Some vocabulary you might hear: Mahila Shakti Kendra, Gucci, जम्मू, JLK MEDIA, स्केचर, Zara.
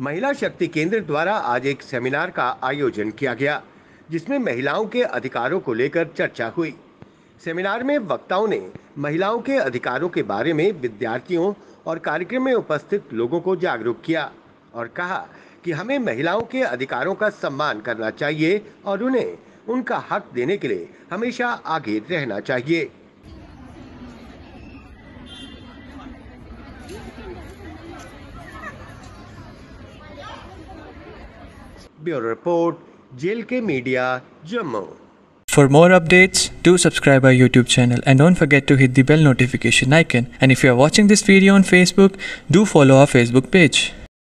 महिला शक्ति केंद्र द्वारा आज एक सेमिनार का आयोजन किया गया, जिसमें महिलाओं के अधिकारों को लेकर चर्चा हुई। सेमिनार में वक्ताओं ने महिलाओं के अधिकारों के बारे में विद्यार्थियों और कार्यक्रम में उपस्थित लोगों को जागरूक किया और कहा कि हमें महिलाओं के अधिकारों का सम्मान करना चाहिए और उन्हें उनका हक देने के लिए हमेशा आगे रहना चाहिए। Bureau report, JLK media, जम्मू। For more updates, do subscribe our YouTube channel and don't forget to hit the bell notification icon. And if you are watching this video on Facebook, do follow our Facebook page.